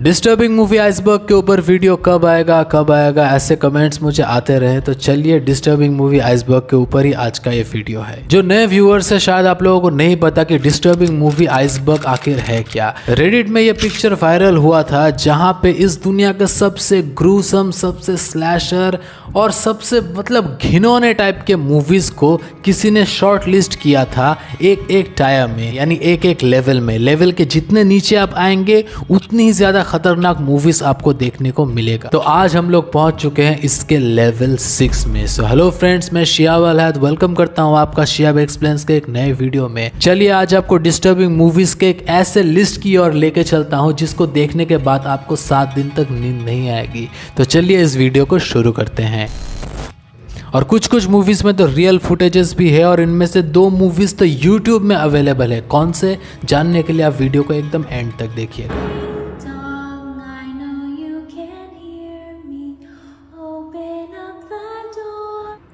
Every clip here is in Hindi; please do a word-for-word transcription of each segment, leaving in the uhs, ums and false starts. डिस्टर्बिंग मूवी आइसबर्ग के ऊपर वीडियो कब आएगा कब आएगा ऐसे कमेंट्स मुझे आते रहे, तो चलिए डिस्टर्बिंग मूवी आइसबर्ग के ऊपर ही आज का ये वीडियो है। जो नए व्यूअर्स है शायद आप लोगों को नहीं पता कि डिस्टर्बिंग मूवी आइसबर्ग आखिर है क्या। रेडिट में ये पिक्चर वायरल हुआ था जहाँ पे इस दुनिया के सबसे ग्रूसम, सबसे स्लैशर और सबसे मतलब घिनौने टाइप के मूवीज को किसी ने शॉर्ट लिस्ट किया था एक एक टायर में, यानी एक एक लेवल में। लेवल के जितने नीचे आप आएंगे उतनी ही ज्यादा खतरनाक मूवीज आपको देखने को मिलेगा। तो आज हम लोग पहुंच चुके हैं इसके लेवल सिक्स में। सो हेलो फ्रेंड्स, मैं शियाब तो वेलकम करता हूं आपका शिहाब एक्सप्लेन्स के एक नए वीडियो में। चलिए आज आपको डिस्टर्बिंग मूवीज के एक ऐसे लिस्ट की ओर लेके चलता हूं जिसको देखने के बाद आपको सात दिन तक नींद नहीं आएगी। तो चलिए इस वीडियो को शुरू करते हैं। और कुछ कुछ मूवीज़ में तो रियल फुटेजेस भी है और इनमें से दो मूवीज़ तो यूट्यूब में अवेलेबल है। कौन से जानने के लिए आप वीडियो को एकदम एंड तक देखिएगा।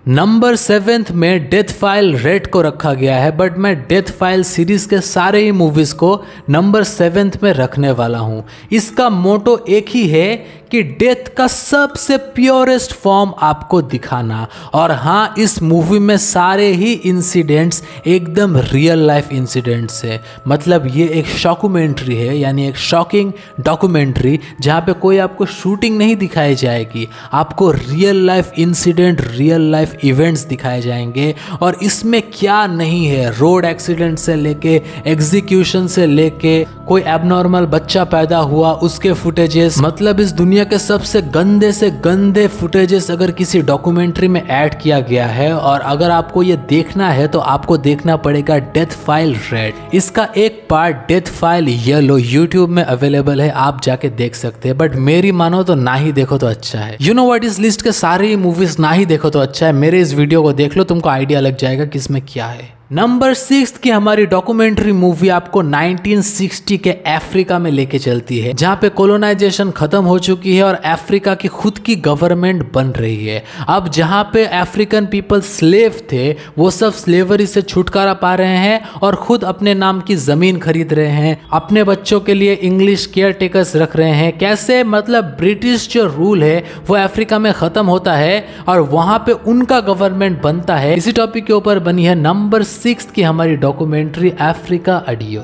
नंबर सेवेंथ में डेथ फाइल रेड को रखा गया है, बट मैं डेथ फाइल सीरीज के सारे ही मूवीज़ को नंबर सेवेंथ में रखने वाला हूँ। इसका मोटो एक ही है कि डेथ का सबसे प्योरेस्ट फॉर्म आपको दिखाना। और हाँ, इस मूवी में सारे ही इंसिडेंट्स एकदम रियल लाइफ इंसिडेंट्स है। मतलब ये एक शॉक्यूमेंट्री है, यानी एक शॉकिंग डॉक्यूमेंट्री जहाँ पे कोई आपको शूटिंग नहीं दिखाई जाएगी, आपको real life incident, real life events दिखाए जाएंगे। और इसमें क्या नहीं है, रोड एक्सीडेंट से लेके एग्जीक्यूशन से लेके कोई एबनॉर्मल बच्चा पैदा हुआ उसके फुटेजेस, मतलब इस दुनिया के सबसे गंदे से गंदे फुटेजेस अगर किसी डॉक्यूमेंट्री में ऐड किया गया है। और अगर आपको ये देखना है तो आपको देखना पड़ेगा डेथ फाइल रेड। इसका एक part death file yellow YouTube में अवेलेबल है, आप जाके देख सकते हैं। बट मेरी मानो तो ना ही देखो तो अच्छा है। यू नो व्हाट, इस लिस्ट के सारे मूवीज ना ही देखो तो अच्छा है। मेरे इस वीडियो को देख लो, तुमको आइडिया लग जाएगा किसमें क्या है। नंबर सिक्स की हमारी डॉक्यूमेंट्री मूवी आपको नाइनटीन सिक्सटी के अफ्रीका में लेके चलती है, जहाँ पे कॉलोनाइजेशन खत्म हो चुकी है और अफ्रीका की खुद की गवर्नमेंट बन रही है। अब जहाँ पे अफ्रीकन पीपल स्लेव थे वो सब स्लेवरी से छुटकारा पा रहे हैं और खुद अपने नाम की जमीन खरीद रहे हैं। अपने बच्चों के लिए इंग्लिश केयर टेकर्स रख रहे हैं। कैसे, मतलब ब्रिटिश जो रूल है वो अफ्रीका में खत्म होता है और वहाँ पे उनका गवर्नमेंट बनता है। इसी टॉपिक के ऊपर बनी है नंबर सिक्स्थ की हमारी डॉक्यूमेंट्री अफ्रीका अडियो।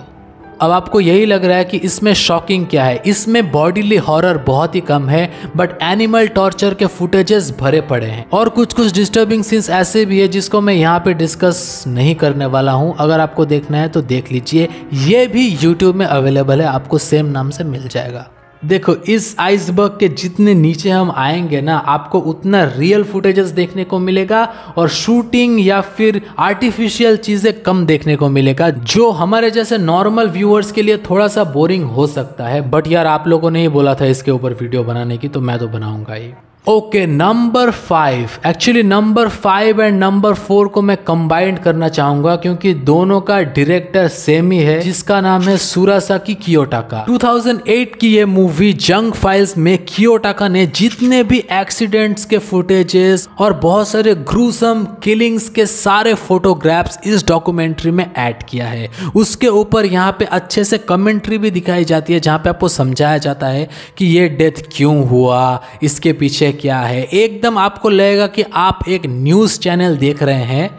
अब आपको यही लग रहा है कि इसमें शॉकिंग क्या है, इसमें बॉडीली हॉरर बहुत ही कम है, बट एनिमल टॉर्चर के फुटेजेस भरे पड़े हैं। और कुछ कुछ डिस्टर्बिंग सीन्स ऐसे भी है जिसको मैं यहाँ पे डिस्कस नहीं करने वाला हूँ। अगर आपको देखना है तो देख लीजिए, ये भी यूट्यूब में अवेलेबल है, आपको सेम नाम से मिल जाएगा। देखो, इस आइसबर्ग के जितने नीचे हम आएंगे ना, आपको उतना रियल फुटेजेस देखने को मिलेगा और शूटिंग या फिर आर्टिफिशियल चीज़ें कम देखने को मिलेगा, जो हमारे जैसे नॉर्मल व्यूअर्स के लिए थोड़ा सा बोरिंग हो सकता है। बट यार, आप लोगों ने ही बोला था इसके ऊपर वीडियो बनाने की, तो मैं तो बनाऊंगा ही। Okay, number five, actually number five and number four को मैं कंबाइंड करना चाहूंगा क्योंकि दोनों का डायरेक्टर सेम ही है, जिसका नाम है सुरासाकी कियोटाका। दो हज़ार आठ की ये मूवी जंक फाइल्स में कियोटाका ने जितने भी एक्सीडेंट्स के फुटेजेस और बहुत सारे ग्रूसम किलिंग्स के सारे फोटोग्राफ्स इस डॉक्यूमेंट्री में ऐड किया है। उसके ऊपर यहाँ पे अच्छे से कमेंट्री भी दिखाई जाती है, जहाँ पे आपको समझाया जाता है कि ये डेथ क्यों हुआ, इसके पीछे क्या है। एकदम आपको लगेगा कि आप एक न्यूज़ चैनल देख रहे हैं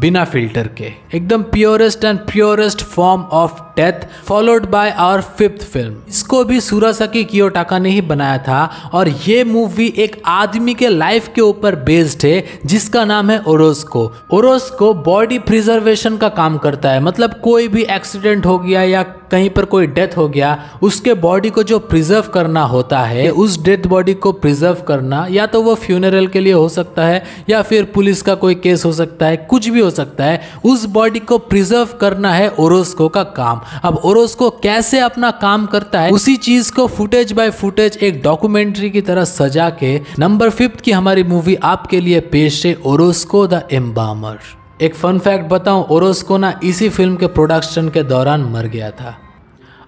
बिना फिल्टर के। एकदम purest and purest form of death, followed by our fifth film. इसको भी सुरासाकी कियोटाका ने ही बनाया था और ये मूवी एक आदमी के लाइफ के ऊपर बेस्ड है जिसका नाम है ओरोस्को। ओरोस्को बॉडी प्रिजर्वेशन का काम करता है, मतलब कोई भी एक्सीडेंट हो गया या कहीं पर कोई डेथ हो गया, उसके बॉडी को जो प्रिजर्व करना होता है, उस डेथ बॉडी को प्रिजर्व करना या तो वो फ्यूनरल के लिए हो सकता है या फिर पुलिस का कोई केस हो सकता है, कुछ भी हो सकता है। उस बॉडी को प्रिजर्व करना है ओरोस्को का काम। अब ओरोस्को कैसे अपना काम करता है, उसी चीज को फुटेज बाय फुटेज एक डॉक्यूमेंट्री की तरह सजा के नंबर फिफ्थ की हमारी मूवी आपके लिए पेश है, ओरोस्को द एम्बामर। एक फन फैक्ट बताऊं, ओरोस्को ना इसी फिल्म के प्रोडक्शन के दौरान मर गया था।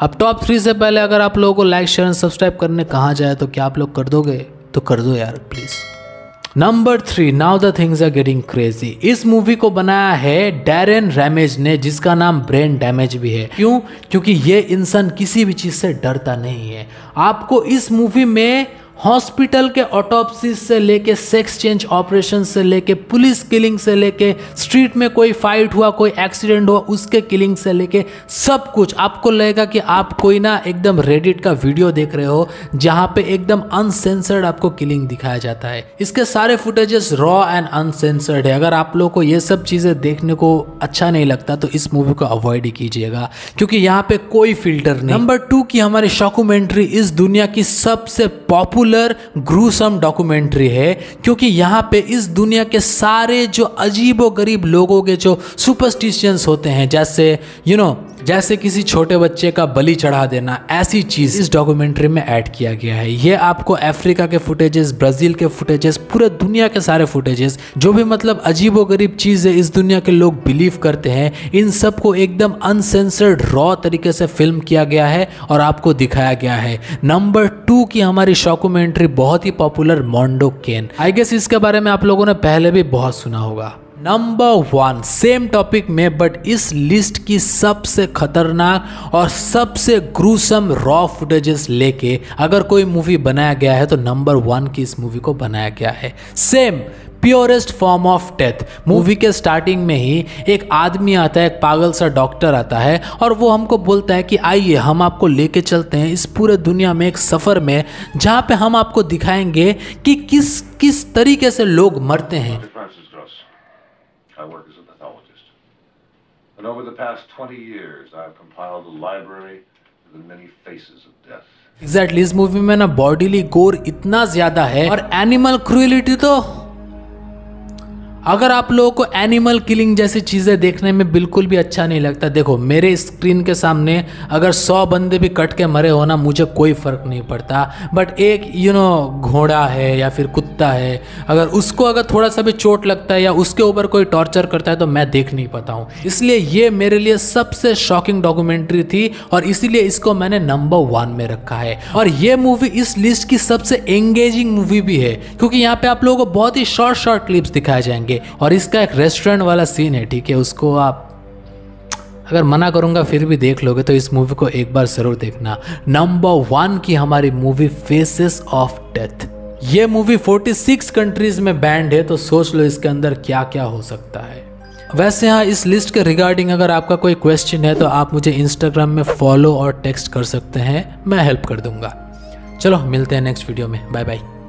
अब टॉप थ्री से पहले अगर आप लोगों को लाइक शेयर एंड सब्सक्राइब करने कहा जाए तो क्या आप लोग कर दोगे? तो कर दो यार please. Number three, now the things are getting crazy. इस मूवी को बनाया है डैरेन रैमेज ने, जिसका नाम ब्रेन डैमेज भी है। क्यों? क्योंकि ये इंसान किसी भी चीज़ से डरता नहीं है। आपको इस मूवी में हॉस्पिटल के ऑटोप्सी से लेके सेक्स चेंज ऑपरेशन से लेके पुलिस किलिंग से लेके स्ट्रीट में कोई फाइट हुआ, कोई एक्सीडेंट हुआ, उसके किलिंग से लेके सब कुछ आपको लगेगा कि आप कोई ना एकदम रेडिट का वीडियो देख रहे हो, जहाँ पे एकदम अनसेंसर्ड आपको किलिंग दिखाया जाता है। इसके सारे फुटेजेस रॉ एंड अनसेंसर्ड है। अगर आप लोग को ये सब चीज़ें देखने को अच्छा नहीं लगता तो इस मूवी को अवॉइड ही कीजिएगा, क्योंकि यहाँ पर कोई फिल्टर नहीं। नंबर टू की हमारी शॉक्यूमेंट्री इस दुनिया की सबसे पॉपुलर ग्रूसम डॉक्यूमेंट्री है, क्योंकि यहाँ पे इस दुनिया के सारे जो अजीबोगरीब लोगों के जो सुपरस्टिशंस होते हैं, जैसे यू नो जैसे किसी छोटे बच्चे का बलि चढ़ा देना, ऐसी चीज़ इस डॉक्यूमेंट्री में ऐड किया गया है। ये आपको अफ्रीका के फुटेजेस, ब्राज़ील के फुटेजेस, पूरे दुनिया के सारे फुटेजेस, जो भी मतलब अजीबोगरीब चीज़ है इस दुनिया के लोग बिलीव करते हैं, इन सब को एकदम अनसेंसर्ड रॉ तरीके से फिल्म किया गया है और आपको दिखाया गया है। नंबर टू की हमारी डॉक्यूमेंट्री बहुत ही popular Mondo Cane, I guess इसके बारे में आप लोगों ने पहले भी बहुत सुना होगा। नंबर वन, सेम टॉपिक में बट इस लिस्ट की सबसे खतरनाक और सबसे ग्रूसम रॉ फुटेजेस लेके अगर कोई मूवी बनाया गया है तो नंबर वन की इस मूवी को बनाया गया है। Same purest form of death. Movie के स्टार्टिंग में ही एक आदमी आता है, एक पागल सा डॉक्टर आता है और वो हमको बोलता है कि आइए हम आपको लेके चलते हैं इस पूरे दुनिया में एक सफ़र में, जहाँ पे हम आपको दिखाएंगे कि किस किस तरीके से लोग मरते हैं। I work as a pathologist, and over the past twenty years, I have compiled a library of the many faces of death. Exactly, इस मूवी में ना बॉडीली गोर इतना ज्यादा है और एनिमल क्रूएलिटी। तो अगर आप लोगों को एनिमल किलिंग जैसी चीज़ें देखने में बिल्कुल भी अच्छा नहीं लगता, देखो मेरे स्क्रीन के सामने अगर सौ बंदे भी कट के मरे हो ना, मुझे कोई फ़र्क नहीं पड़ता, बट एक यू नो घोड़ा है या फिर कुत्ता है, अगर उसको अगर थोड़ा सा भी चोट लगता है या उसके ऊपर कोई टॉर्चर करता है तो मैं देख नहीं पाता हूँ। इसलिए ये मेरे लिए सबसे शॉकिंग डॉक्यूमेंट्री थी और इसीलिए इसको मैंने नंबर वन में रखा है। और ये मूवी इस लिस्ट की सबसे एंगेजिंग मूवी भी है, क्योंकि यहाँ पर आप लोगों को बहुत ही शॉर्ट शॉर्ट क्लिप्स दिखाए जाएंगे। और इसका एक रेस्टोरेंट वाला सीन है, ठीक है, उसको आप अगर मना करूंगा फिर भी देख लोगे, तो इस मूवी को एक बार जरूर देखना। नंबर वन की हमारी मूवी फेसेस ऑफ डेथ। ये मूवी छियालीस कंट्रीज में बैंड है, तो सोच लो इसके अंदर क्या क्या हो सकता है। वैसे हाँ, इस लिस्ट के रिगार्डिंग अगर आपका कोई क्वेश्चन है तो आप मुझे इंस्टाग्राम में फॉलो और टेक्स्ट कर सकते हैं, मैं हेल्प कर दूंगा। चलो मिलते हैं नेक्स्ट वीडियो में, बाय बाय।